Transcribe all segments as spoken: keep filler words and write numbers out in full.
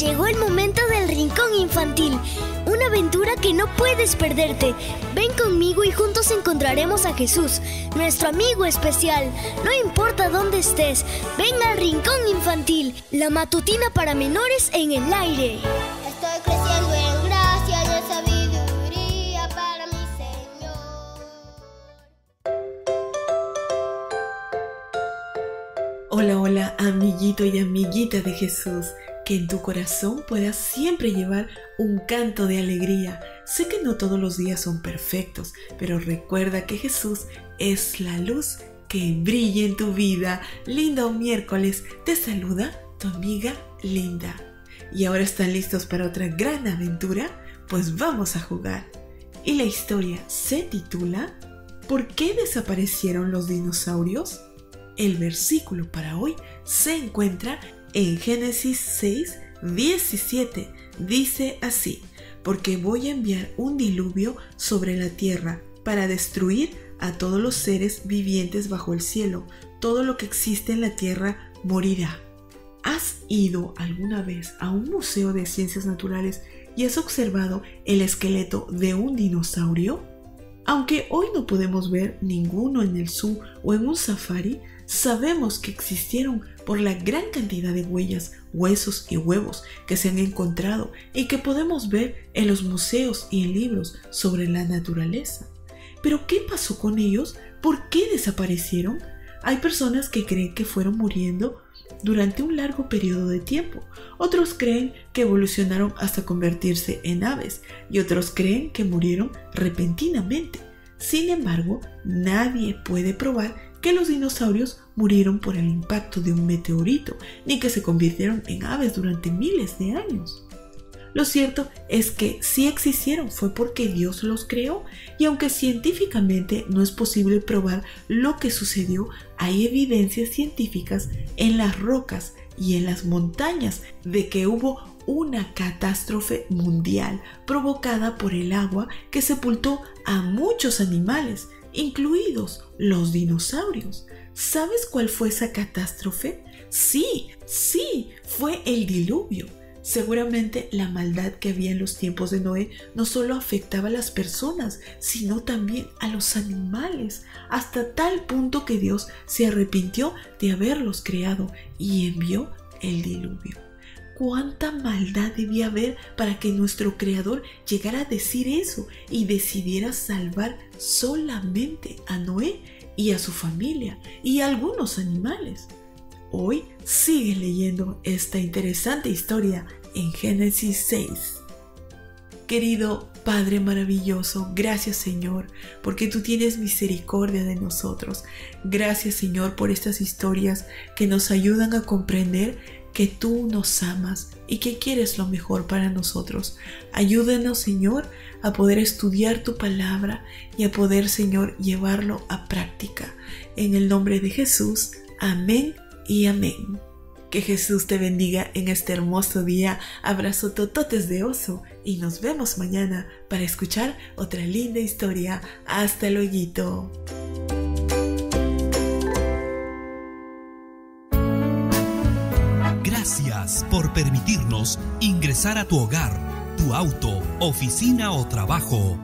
Llegó el momento del Rincón Infantil, una aventura que no puedes perderte. Ven conmigo y juntos encontraremos a Jesús, nuestro amigo especial. No importa dónde estés, ven al Rincón Infantil, la matutina para menores en el aire. Estoy creciendo en gracia y en sabiduría para mi Señor. Hola, hola, amiguito y amiguita de Jesús. Que en tu corazón puedas siempre llevar un canto de alegría. Sé que no todos los días son perfectos, pero recuerda que Jesús es la luz que brilla en tu vida. Lindo miércoles, te saluda tu amiga Linda. ¿Y ahora están listos para otra gran aventura? Pues vamos a jugar. Y la historia se titula ¿Por qué desaparecieron los dinosaurios? El versículo para hoy se encuentra en Génesis seis, diecisiete, dice así: porque voy a enviar un diluvio sobre la tierra para destruir a todos los seres vivientes bajo el cielo. Todo lo que existe en la tierra morirá. ¿Has ido alguna vez a un museo de ciencias naturales y has observado el esqueleto de un dinosaurio? Aunque hoy no podemos ver ninguno en el zoo o en un safari, sabemos que existieron por la gran cantidad de huellas, huesos y huevos que se han encontrado y que podemos ver en los museos y en libros sobre la naturaleza. ¿Pero qué pasó con ellos? ¿Por qué desaparecieron? Hay personas que creen que fueron muriendo durante un largo periodo de tiempo. Otros creen que evolucionaron hasta convertirse en aves y otros creen que murieron repentinamente. Sin embargo, nadie puede probar que los dinosaurios murieron por el impacto de un meteorito, ni que se convirtieron en aves durante miles de años. Lo cierto es que si existieron fue porque Dios los creó, y aunque científicamente no es posible probar lo que sucedió, hay evidencias científicas en las rocas y en las montañas de que hubo una catástrofe mundial provocada por el agua que sepultó a muchos animales, incluidos los dinosaurios. ¿Sabes cuál fue esa catástrofe? Sí, sí, fue el diluvio. Seguramente la maldad que había en los tiempos de Noé no solo afectaba a las personas, sino también a los animales, hasta tal punto que Dios se arrepintió de haberlos creado y envió el diluvio. ¿Cuánta maldad debía haber para que nuestro Creador llegara a decir eso y decidiera salvar solamente a Noé y a su familia y a algunos animales? Hoy sigue leyendo esta interesante historia en Génesis seis. Querido Padre maravilloso, gracias Señor, porque tú tienes misericordia de nosotros. Gracias Señor por estas historias que nos ayudan a comprender que tú nos amas y que quieres lo mejor para nosotros. Ayúdanos Señor a poder estudiar tu palabra y a poder Señor llevarlo a práctica. En el nombre de Jesús, amén y amén. Que Jesús te bendiga en este hermoso día. Abrazo tototes de oso y nos vemos mañana para escuchar otra linda historia. Hasta luego. Gracias por permitirnos ingresar a tu hogar, tu auto, oficina o trabajo.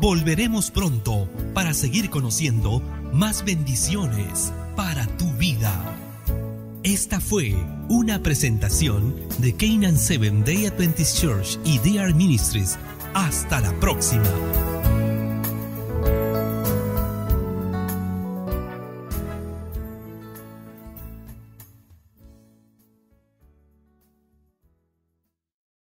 Volveremos pronto para seguir conociendo más bendiciones para tu vida. Esta fue una presentación de Canaan Seven Day Adventist Church y D R Ministries. Hasta la próxima.